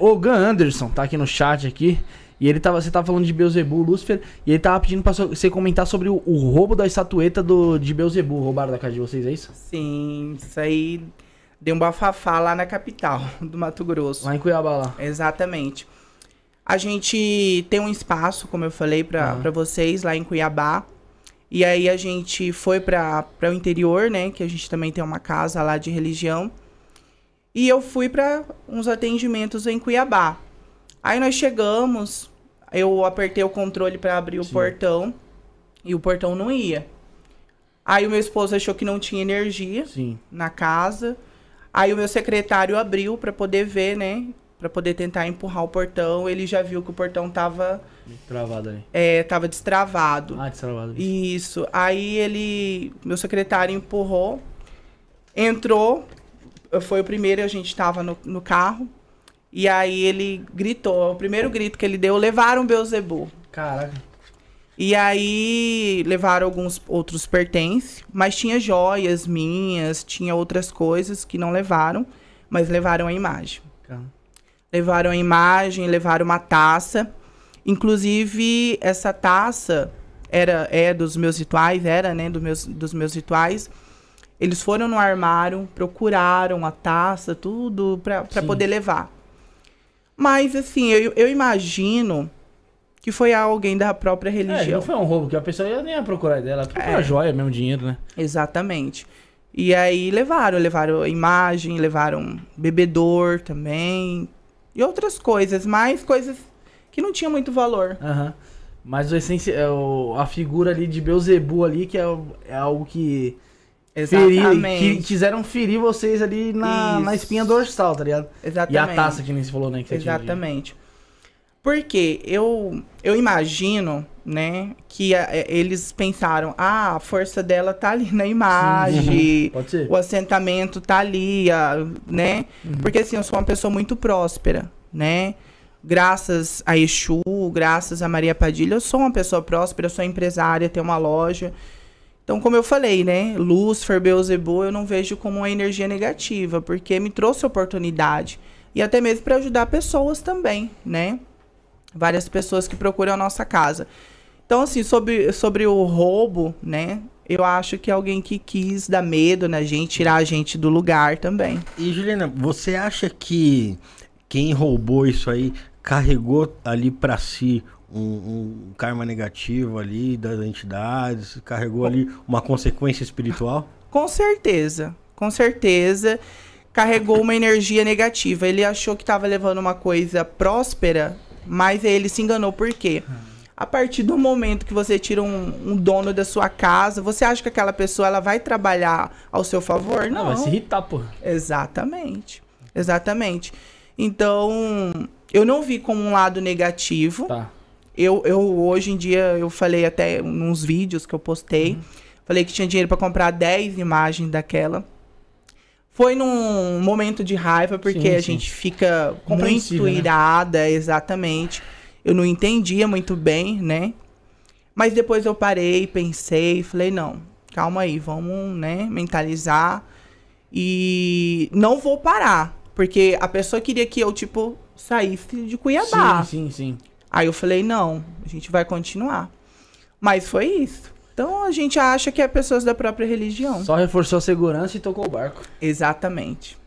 O Gun Anderson tá aqui no chat aqui. E ele tava, você tava falando de Belzebu, Lúcifer, e ele tava pedindo pra você comentar sobre o roubo da estatueta de Belzebu. Roubaram da casa de vocês, é isso? Sim, isso aí deu um bafafá lá na capital do Mato Grosso. Lá em Cuiabá, lá. Exatamente. A gente tem um espaço, como eu falei pra vocês, lá em Cuiabá. E aí a gente foi pra o interior, né, que a gente também tem uma casa lá de religião. E eu fui pra uns atendimentos em Cuiabá. Aí nós chegamos, eu apertei o controle pra abrir o portão e o portão não ia. Aí o meu esposo achou que não tinha energia na casa. Aí o meu secretário abriu pra poder ver, né? Pra poder tentar empurrar o portão. Ele já viu que o portão tava... travado ali. É, tava destravado. Ah, destravado. Isso. Aí ele... meu secretário empurrou, entrou. Foi o primeiro, a gente tava no carro. E aí ele gritou, o primeiro grito que ele deu, levaram Belzebu. Caraca. E aí levaram alguns outros pertences, mas tinha joias minhas, tinha outras coisas que não levaram, mas levaram a imagem. Caramba. Levaram a imagem, levaram uma taça. Inclusive, essa taça é dos meus rituais, era, né, dos meus rituais. Eles foram no armário, procuraram a taça, tudo, pra poder levar. Mas, assim, eu imagino que foi alguém da própria religião. É, não foi um roubo, que a pessoa nem ia procurar dela. Procurar joia, mesmo dinheiro, né? Exatamente. E aí levaram a imagem, levaram bebedor também. E outras coisas, mas coisas que não tinham muito valor. Uhum. Mas a figura ali de Belzebu ali, que é algo que... Exatamente. Que quiseram ferir vocês ali na espinha dorsal, tá ligado? Exatamente. E a taça que nem se falou, né? Que exatamente. Porque eu imagino, né, que eles pensaram, ah, a força dela tá ali na imagem, pode ser. O assentamento tá ali, né? Uhum. Porque assim, eu sou uma pessoa muito próspera, né? Graças a Exu, graças a Maria Padilha, eu sou uma pessoa próspera, eu sou empresária, tenho uma loja. Então, como eu falei, né, Lúcifer, Belzebu, eu não vejo como uma energia negativa, porque me trouxe oportunidade. E até mesmo para ajudar pessoas também, né? Várias pessoas que procuram a nossa casa. Então, assim, sobre o roubo, né, eu acho que alguém que quis dar medo na gente, tirar a gente do lugar também. E, Juliana, você acha que quem roubou isso aí carregou ali para si um karma negativo ali das entidades, carregou ali uma consequência espiritual? Com certeza, com certeza. Carregou uma energia negativa. Ele achou que estava levando uma coisa próspera, mas ele se enganou. Por quê? A partir do momento que você tira um dono da sua casa, você acha que aquela pessoa ela vai trabalhar ao seu favor? Não, vai se irritar, pô. Exatamente, exatamente. Então, eu não vi como um lado negativo. Tá. Eu hoje em dia, eu falei até nos vídeos que eu postei, falei que tinha dinheiro pra comprar 10 imagens daquela. Foi num momento de raiva, porque a gente fica muito irada, né? Exatamente. Eu não entendia muito bem, né? Mas depois eu parei, pensei, falei, não, calma aí, vamos, né, mentalizar. E não vou parar, porque a pessoa queria que eu, tipo, saísse de Cuiabá. Sim. Aí eu falei, não, a gente vai continuar. Mas foi isso. Então a gente acha que é pessoas da própria religião. Só reforçou a segurança e tocou o barco. Exatamente.